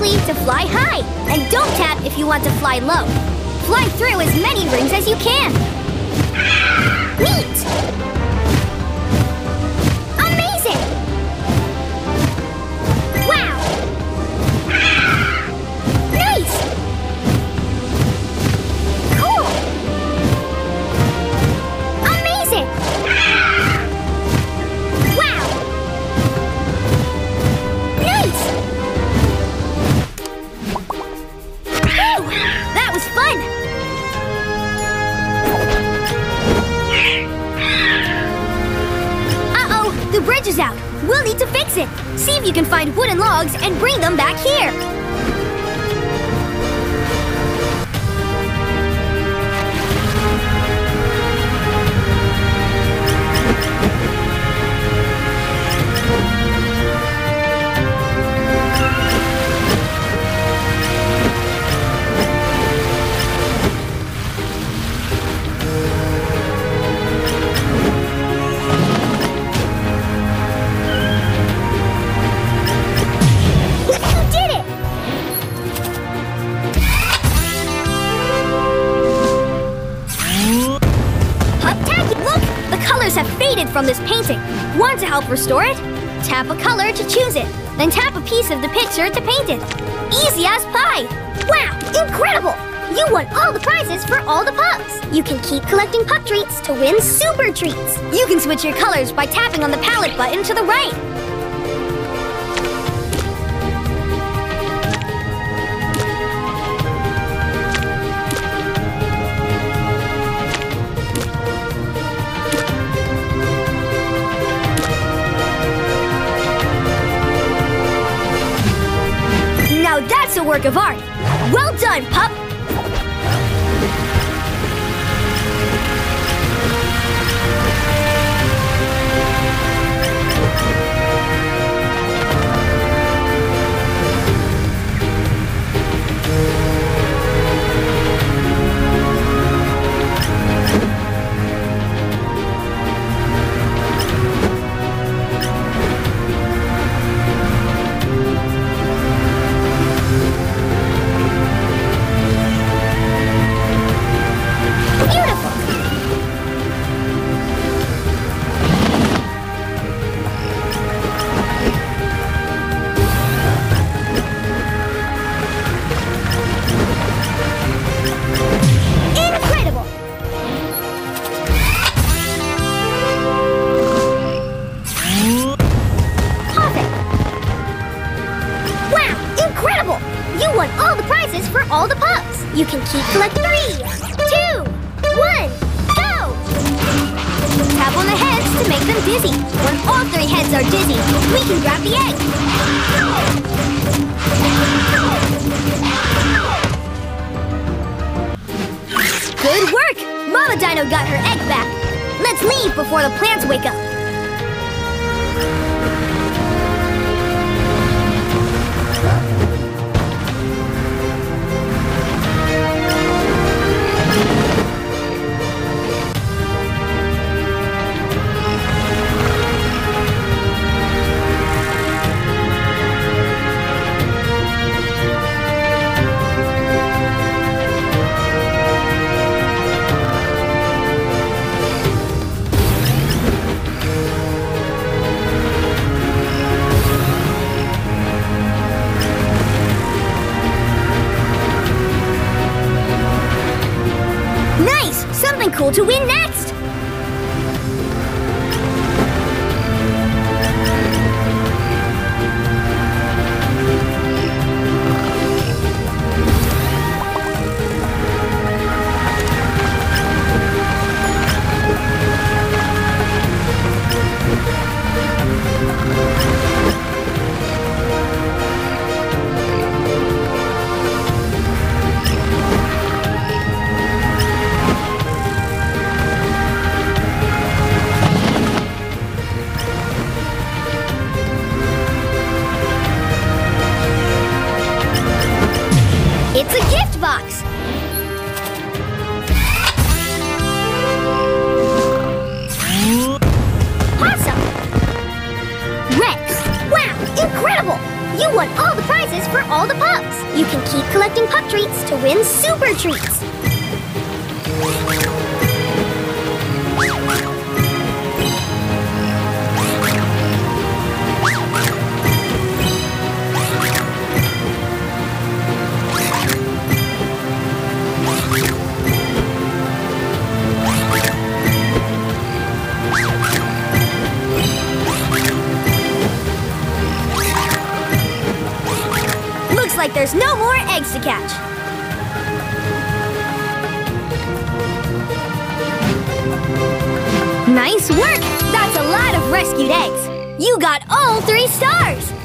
leave to fly high, and don't tap if you want to fly low. Fly through as many rings as you can. Neat! Amazing! Wow! Nice! Cool! Amazing! Wow! Nice! Whew! That was fun! The bridge is out. We'll need to fix it. See if you can find wooden logs and bring them back here. From this painting. Want to help restore it? Tap a color to choose it, then tap a piece of the picture to paint it. Easy as pie! Wow, incredible! You won all the prizes for all the pups! You can keep collecting pup treats to win super treats! You can switch your colors by tapping on the palette button to the right. That's a work of art! Well done, pup! You can keep collecting. 3, 2, 1, go! Tap on the heads to make them dizzy. When all 3 heads are dizzy, we can grab the egg. Good work! Mama Dino got her egg back. Let's leave before the plants wake up. Cool to win next! You won all the prizes for all the pups! You can keep collecting pup treats to win super treats! Like there's no more eggs to catch. Nice work! That's a lot of rescued eggs. You got all 3 stars!